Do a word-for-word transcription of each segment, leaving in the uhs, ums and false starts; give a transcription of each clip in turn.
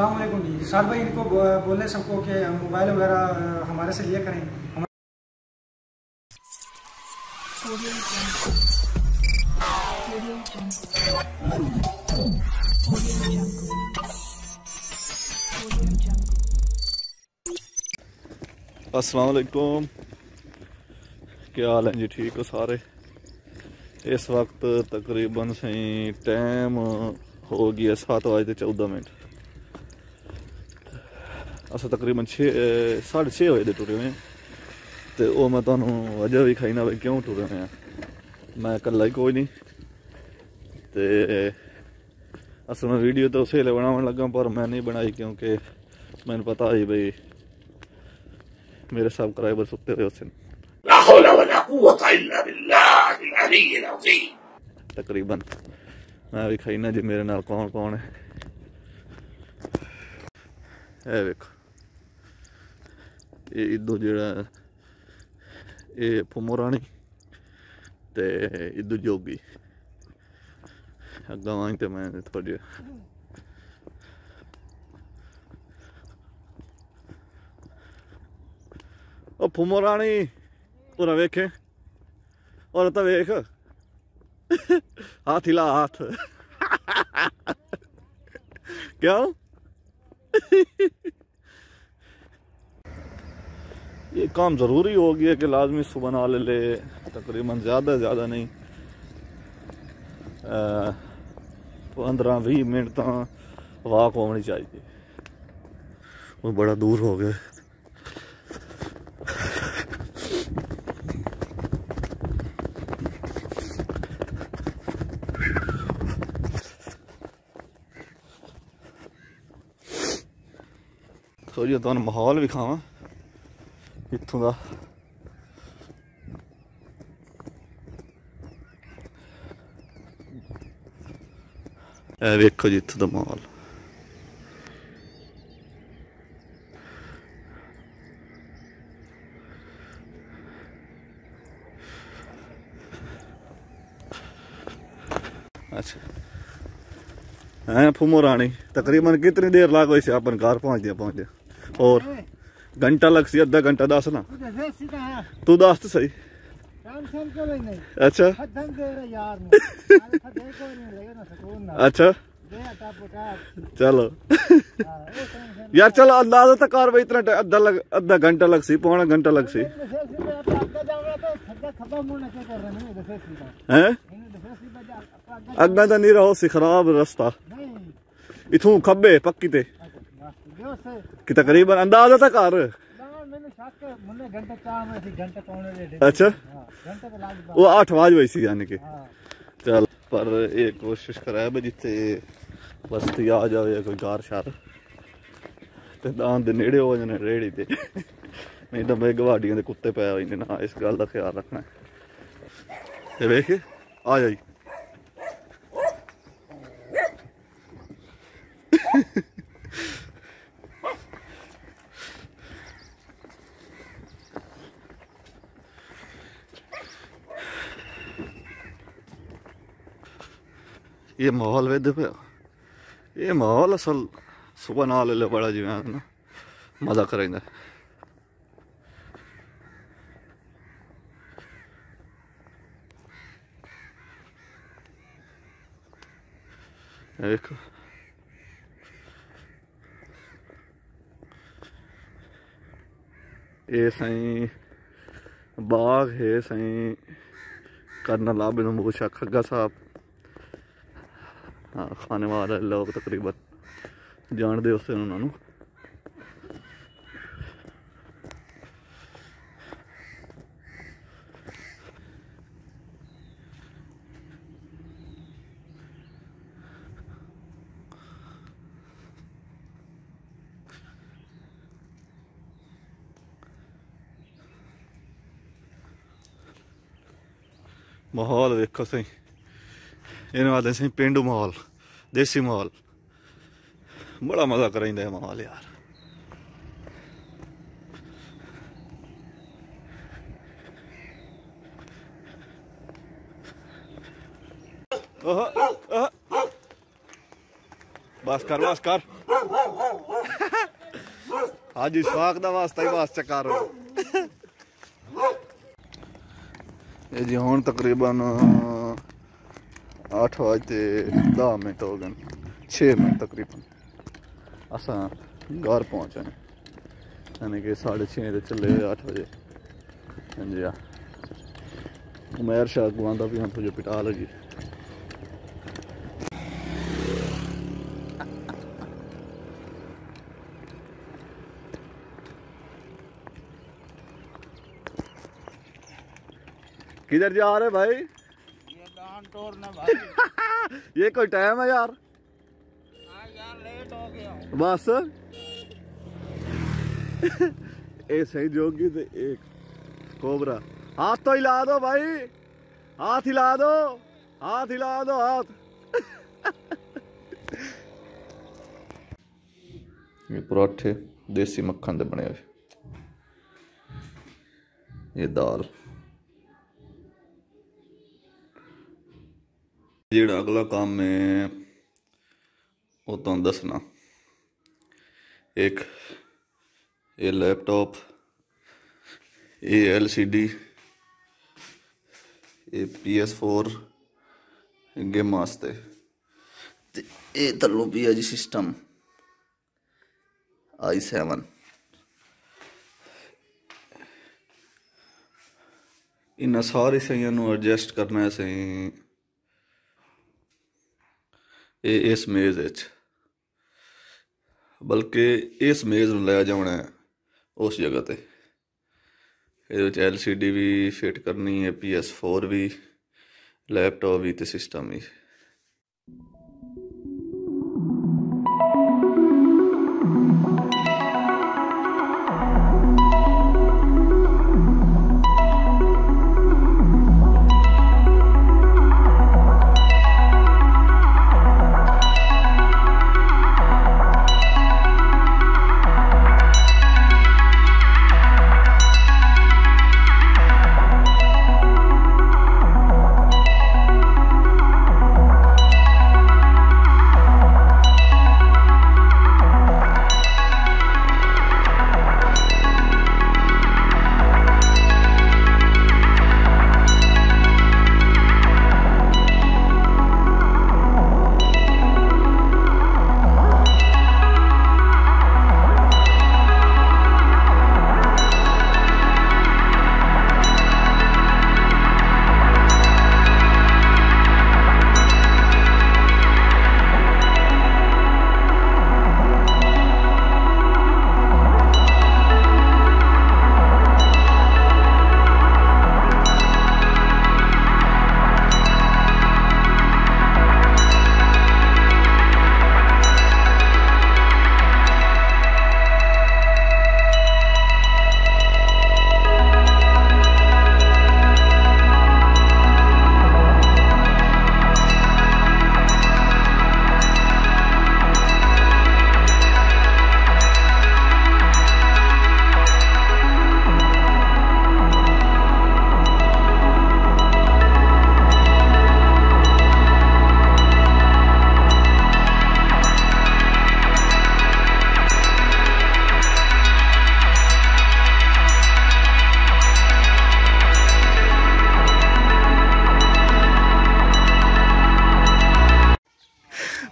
अस्सलामुअलैकुम जी। साद भाई इनको बोलने सबको कि मोबाइल वगैरह हमारे से लिया करें। अस्सलामुअलैकुम, क्या हाल है जी? ठीक हो सारे? इस वक्त तकरीबन सही टाइम हो गया सात बजे चौदह मिनट। अस तकरीबन छे साढ़े छे बजे टुरे हुए हैं तो वह मैं तुहानू वजह भी खाई ना भाई क्यों टुरे हुए हैं। मैं कल्ला ही कोई नहीं तो असल में वीडियो तो उसे ले बनाने लगा पर मैं नहीं बनाई क्योंकि मैंने पता ही भाई मेरे सब्सक्राइबर सुते हुए उस तकरीबन मैं भी खाई ना जी मेरे नाल कौन कौन है। ए देखो ये इदू जरा ये फुमो रानी ते इदू जोगी अग्गा वाई ते मैं थोड़े ओ फुमो रानी और वेखे और तो वेख हाथ हिला हाथ क्या ये काम ज़रूरी हो गया कि लाजमी सुबह ना ले, ले तकरीबन ज़्यादा ज़्यादा नहीं पंद्रह बीस मिनट तक वाक होनी चाहिए। वो बड़ा दूर हो गया तो तुम माहौल भी खावा इतों का। देखो जी इतों का माहौल अच्छा है। फुमो रानी तकरीबन कितनी देर लाग हुई से अपन घर पहुंचते पहुंचते और घंटा लग सी आधा घंटा दस ना तू दस तो सही नहीं। अच्छा यार अच्छा चलो यार चलो अंदाजा तो कार भाई इतना अद्धा लग अद्धा घंटा लग सी पौना घंटा लग सी है अद्धा तो नहीं रहो सी खराब रास्ता इथों खब्बे पक्की ते कि तकरीबन अंदाजा था कार अच्छा वो आठ बज वैसी यानी कि चल पर एक कोशिश कराया भाई जिते बस्ती आ जाए कोई कार शार ते दान दे नेड़े हो जाने रेड़ी ते नहीं तो भाई गवाडियां दे कुत्ते पै होई ना। इस गल का ख्याल रखना ते वेख आ जाई ये माहौल वे दे ये माहौल असल सुबह ना ले, ले बड़ा जी ना मजा करेंगे। देखो ये सही बाघ है सही करना लाभ इन मूछा खग्गा साहब हाँ खाने वाले लोग तकरीबन जानते उस उन्होंने माहौल देखो सही इन्हें आते सही पेंडू माहौल देसी माहौल बड़ा मजा कराइंदा है माहौल यार। बस कर बस कर आज इशफाक दा वास्ता ही वास्ता कर ये जी हूँ तकरीबन आठ बजे दस मिनट हो गए छः मिनट तकरीबन अस घर पहुँचे यानी कि साढ़े छः से चले आठ बजे। हाँ जी हाँ उमेर शाह गुआंदा भी हम तुझे पिटा लगी किधर जा रहे भाई ये डांट तोड़ ना भाई ये कोई टाइम है यार आ यार लेट हो गया बस ऐसे ही जोगी थे एक कोबरा हाथ तो हिला दो भाई हाथ हिला दो हाथ हिला दो हाथ ये पराठे देसी मक्खन दे बने हुए ये दाल जेड़ा अगला काम है वो तो दसना एक ये लैपटॉप ये एलसीडी ये पी एस फोर गेम वास्ते ये तलो भी है जी सिस्टम आई सैवन इन्हें सारी सही एडजस्ट करना है सही ये इस मेज़ बल्कि इस मेज़ में लिया जाना है उस जगह पर ये एल सी डी भी फिट करनी है पी एस फोर भी लैपटॉप भी तो सिस्टम भी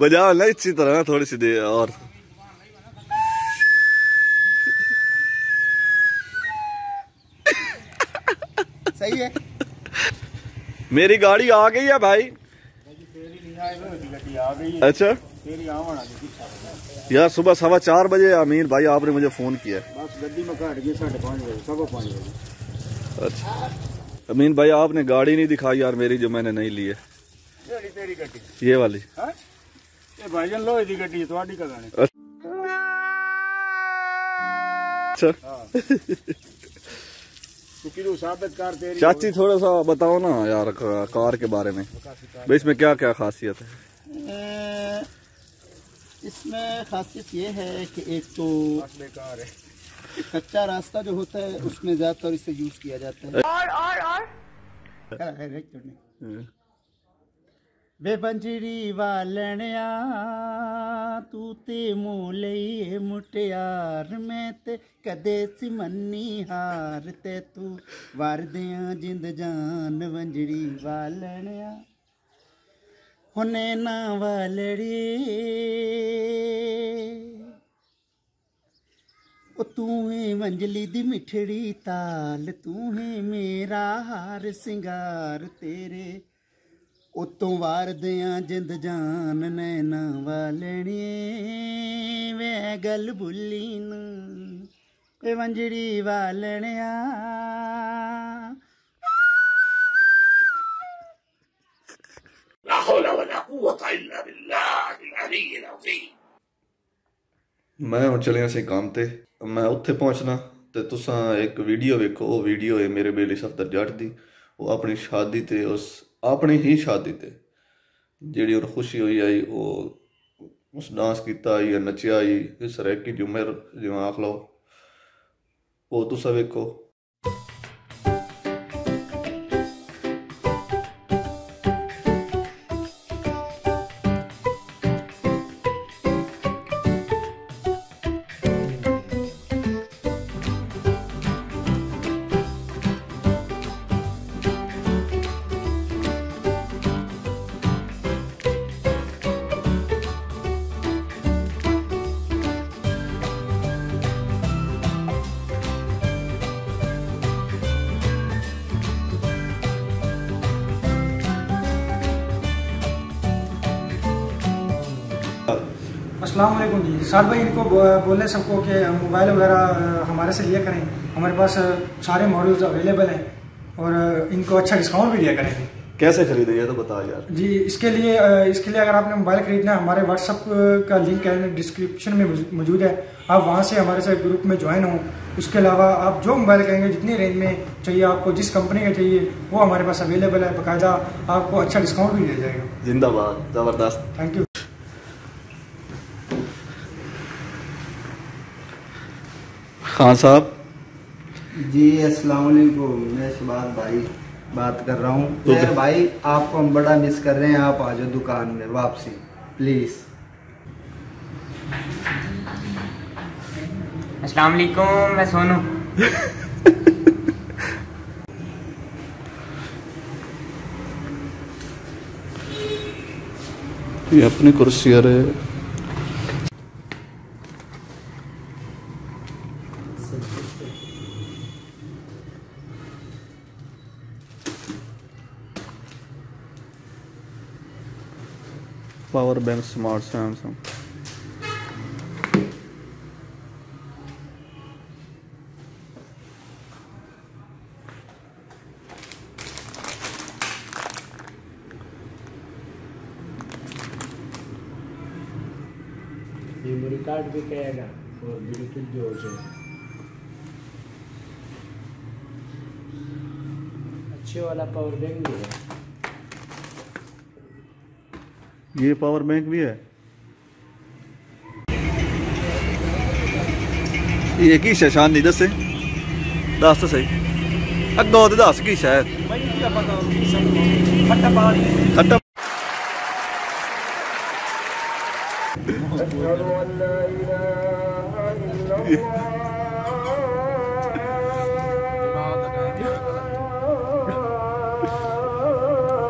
बजाओ ना इसी तरह थोड़ी सी देर और सही है मेरी गाड़ी आ गई है भाई अच्छा यार सुबह सवा चार बजे आमीर भाई आपने मुझे फोन किया बस गड्डी में घाट गई साढ़े पाँच बजे सवा पाँच बजे अच्छा अमीन भाई आपने गाड़ी नहीं दिखाई यार मेरी जो मैंने नहीं ली है ये वाली हा? भाईजन लोहे की गड्डी थोड़ी कदा अच्छा चाची थोड़ा सा बताओ ना यार कार के बारे में भाई इसमें क्या क्या खासियत है इसमें खासियत ये है कि एक तो कच्चा रास्ता जो होता है उसमें ज्यादातर इसे यूज किया जाता है और और और वे बंजरी वालणिया तू ते मोलई मुटियार मैं ते कदे सिमनी हार ते तू वारदियां जिंद जान बंजरी वालणिया हुने ना वालड़ी तू है मंजली दी मिठड़ी ताल तू है मेरा हार सिंगार तेरे उतों वारदियां जिंद जान नैना वालणिए वे गल भुली न वे मंजरी वालणिया। मैं हम चलिया से काम ते मैं उत्थे पहुंचना ते तुसा एक वीडियो वेखो वो वीडियो है मेरे बेली सफदर जट दी वो अपनी शादी ते उस अपनी ही शादी ते जिहड़ी उन खुशी हुई आई वो उस डांस किया या नचया आई इस रैकी जुमेर जिवें आख लो वो तुसा वेखो। अस्सलाम वालेकुम जी साद भाई, इनको बोलें सबको कि मोबाइल वगैरह हमारे से लिया करें, हमारे पास सारे मॉडल्स अवेलेबल हैं और इनको अच्छा डिस्काउंट भी दिया करेंगे। कैसे खरीदे ये तो बता यार जी। इसके लिए इसके लिए अगर आपने मोबाइल खरीदना है हमारे व्हाट्सअप का लिंक है डिस्क्रिप्शन में मौजूद है, आप वहाँ से हमारे साथ ग्रुप में ज्वाइन हों। उसके अलावा आप जो मोबाइल कहेंगे जितनी रेंज में चाहिए आपको जिस कंपनी का चाहिए वो हमारे पास अवेलेबल है, बाकायदा आपको अच्छा डिस्काउंट भी दिया जाएगा। जिंदाबाद, ज़बरदस्त, थैंक यू। खान साहब जी अस्सलाम वालेकुम, मैं शबाद भाई बात कर रहा हूँ। तो भाई आपको हम बड़ा मिस कर रहे हैं, आप आ जाओ दुकान में वापसी प्लीज़। अस्सलाम वालेकुम, मैं सोनू। ये अपनी कुर्सी आ रही है power bank smart Samsung. Memory card भी कहेगा और ब्लूटूथ भी हो जाएगा। अच्छे वाला पावर बैंक भी है। ये पावर बैंक भी है। ये की शान नहीं दसे दस तो सही अगो तो दस की शायद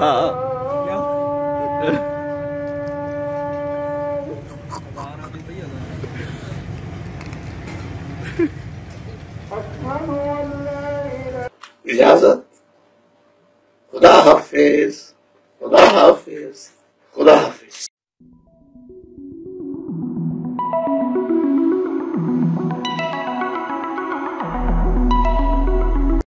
हाँ इजाजत, खुदा हाफिज, खुदा हाफिज, खुदा हाफिज।